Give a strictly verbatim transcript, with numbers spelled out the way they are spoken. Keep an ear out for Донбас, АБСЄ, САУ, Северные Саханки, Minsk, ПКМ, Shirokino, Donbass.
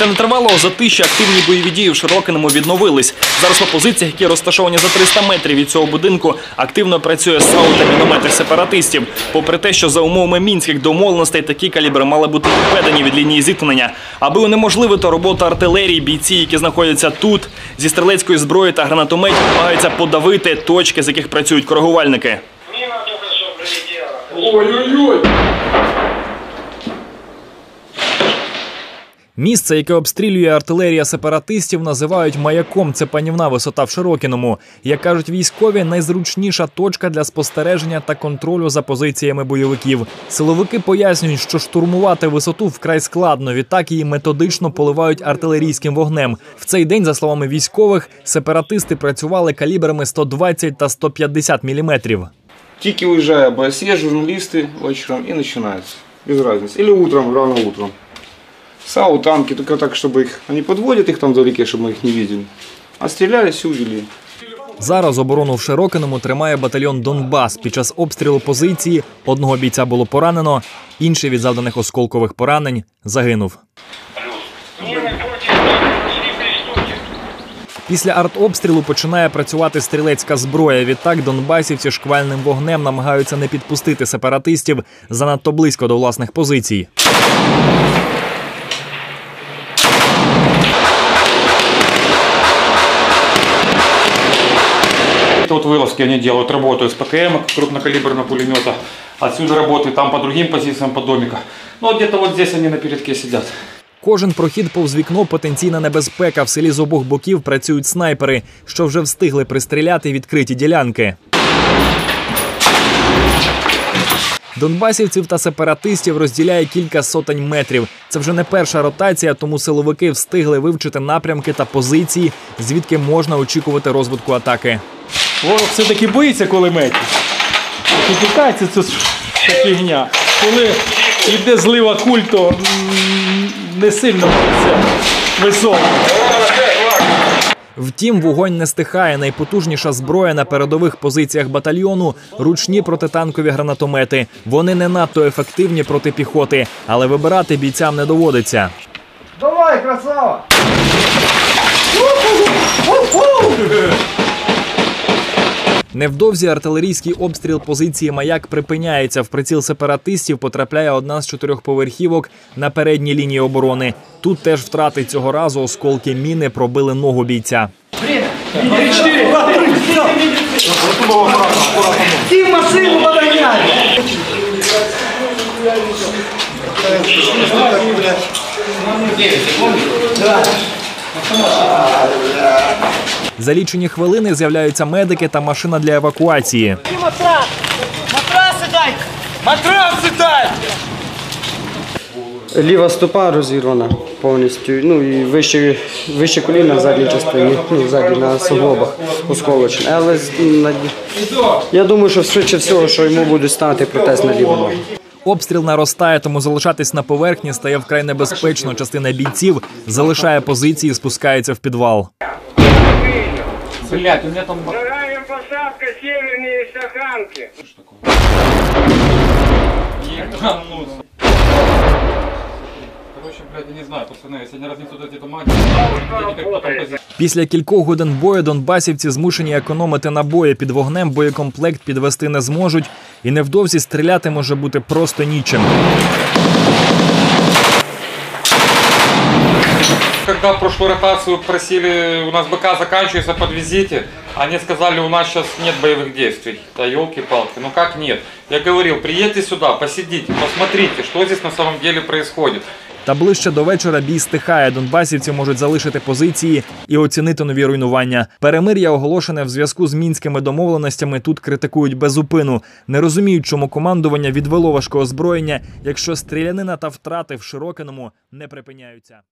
Це не тривало, затища активні бойові дії в Широкиному відновились. Зараз по позиціях, які розташовані за триста метрів від цього будинку, активно працює САУ та міномети сепаратистів. Попри те, що за умовами мінських домовленостей такі калібри мали бути відведені від лінії зіткнення. Аби унеможливити роботу артилерії, бійці, які знаходяться тут, зі стрілецької зброї та гранатометів намагаються подавити точки, з яких працюють коригувальники. Ой-ой-ой! Місце, яке обстрілює артилерія сепаратистів, називають маяком. Це панівна висота в Широкіному. Як кажуть військові, найзручніша точка для спостереження та контролю за позиціями бойовиків. Силовики пояснюють, що штурмувати висоту вкрай складно, відтак її методично поливають артилерійським вогнем. В цей день, за словами військових, сепаратисти працювали калібрами сто двадцять та сто п'ятдесят міліметрів. Тільки виїжджає АБСЄ, журналісти вечором і починається. Без різниці. Або утром, рано утром. САУ, танки, только так, чтобы их... Они подводят их там вдалеке, чтобы мы их не видели. А стрелялись и увели. Зараз оборону в Широкиному тримає батальйон «Донбас». Під час обстрілу позиції одного бійця було поранено, інший від завданих осколкових поранень загинув. Після артобстрілу починає працювати стрілецька зброя. Відтак донбасівці шквальним вогнем намагаються не підпустити сепаратистів занадто близько до власних позицій. Вот вылазки они делают, работают с ПКМ, крупнокалиберного пулемета, отсюда работают, там по другим позициям, по домику. Ну, а где-то вот здесь они на передке сидят. Кожен прохід повз вікно – потенційна небезпека. В селі з обох боків працюють снайпери, що вже встигли пристріляти відкриті ділянки. Донбасівців та сепаратистів розділяє кілька сотень метрів. Це вже не перша ротація, тому силовики встигли вивчити напрямки та позиції, звідки можна очікувати розвитку атаки. Ворог все-таки боїться кулеметів. І китайці – це фігня. Коли йде злива куль, то не сильно боїться високо. Втім, вогонь не стихає. Найпотужніша зброя на передових позиціях батальйону – ручні протитанкові гранатомети. Вони не надто ефективні проти піхоти, але вибирати бійцям не доводиться. Давай, красава! Невдовзі артилерійський обстріл позиції «Маяк» припиняється. В приціл сепаратистів потрапляє одна з чотирьох поверхівок на передній лінії оборони. Тут теж втрати, цього разу осколки міни пробили ногу бійця. За лічені хвилини з'являються медики та машина для евакуації. Ліва стопа розірвана повністю, ну і вище, вище коліна в задній частині, ну, задні на суглобах осколочне. Але я думаю, що швидше всього, що йому будуть ставити протез на ліву ногу. Обстріл наростає, тому залишатись на поверхні стає вкрай небезпечно. Частина бійців залишає позиції і спускається в підвал. Блядь, у меня там... Вторая посадка, северные Саханки. Після кількох годин бою донбасівці змушені економити набої. Під вогнем боєкомплект підвести не зможуть. І невдовзі стріляти може бути просто нічим. Когда прошлую ротацию просили, у нас БК заканчивается, подвезите, они сказали, у нас сейчас нет боевых действий. Да елки-палки, ну как нет? Я говорил, приедьте сюда, посидите, посмотрите, что здесь на самом деле происходит. Та ближче до вечора бій стихає. Донбасівці можуть залишити позиції і оцінити нові руйнування. Перемир'я, оголошене в зв'язку з мінськими домовленостями, тут критикують безупину. Не розуміють, чому командування відвело важкого озброєння, якщо стрілянина та втрати в Широкиному не припиняються.